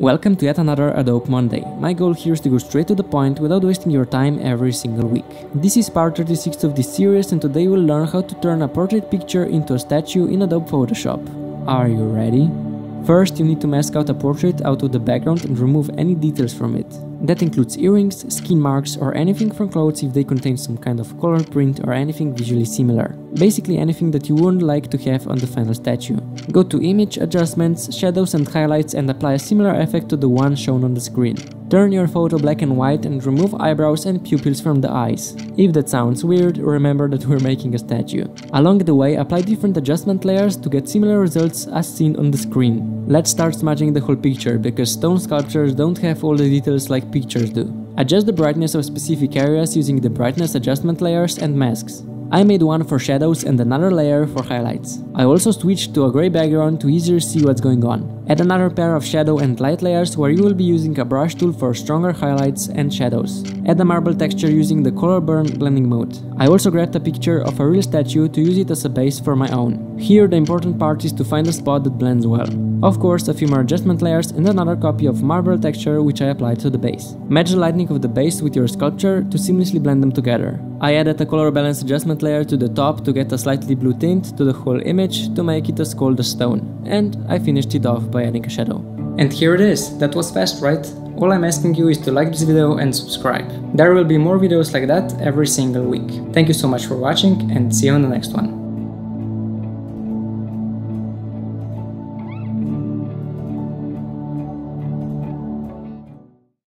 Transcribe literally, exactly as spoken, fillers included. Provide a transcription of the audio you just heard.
Welcome to yet another Adobe Monday. My goal here is to go straight to the point without wasting your time every single week. This is part thirty-six of this series, and today we'll learn how to turn a portrait picture into a statue in Adobe Photoshop. Are you ready? First, you need to mask out a portrait out of the background and remove any details from it. That includes earrings, skin marks, or anything from clothes if they contain some kind of color print or anything visually similar. Basically anything that you wouldn't like to have on the final statue. Go to Image, Adjustments, Shadows and Highlights and apply a similar effect to the one shown on the screen. Turn your photo black and white and remove eyebrows and pupils from the eyes. If that sounds weird, remember that we're making a statue. Along the way, apply different adjustment layers to get similar results as seen on the screen. Let's start smudging the whole picture, because stone sculptures don't have all the details like pictures do. Adjust the brightness of specific areas using the brightness adjustment layers and masks. I made one for shadows and another layer for highlights. I also switched to a grey background to easier see what's going on. Add another pair of shadow and light layers where you will be using a brush tool for stronger highlights and shadows. Add a marble texture using the color burn blending mode. I also grabbed a picture of a real statue to use it as a base for my own. Here the important part is to find a spot that blends well. Of course, a few more adjustment layers and another copy of marble texture which I applied to the base. Match the lighting of the base with your sculpture to seamlessly blend them together. I added a color balance adjustment layer to the top to get a slightly blue tint to the whole image to make it as cold as stone. And I finished it off by adding a shadow. And here it is! That was fast, right? All I'm asking you is to like this video and subscribe. There will be more videos like that every single week. Thank you so much for watching, and see you on the next one.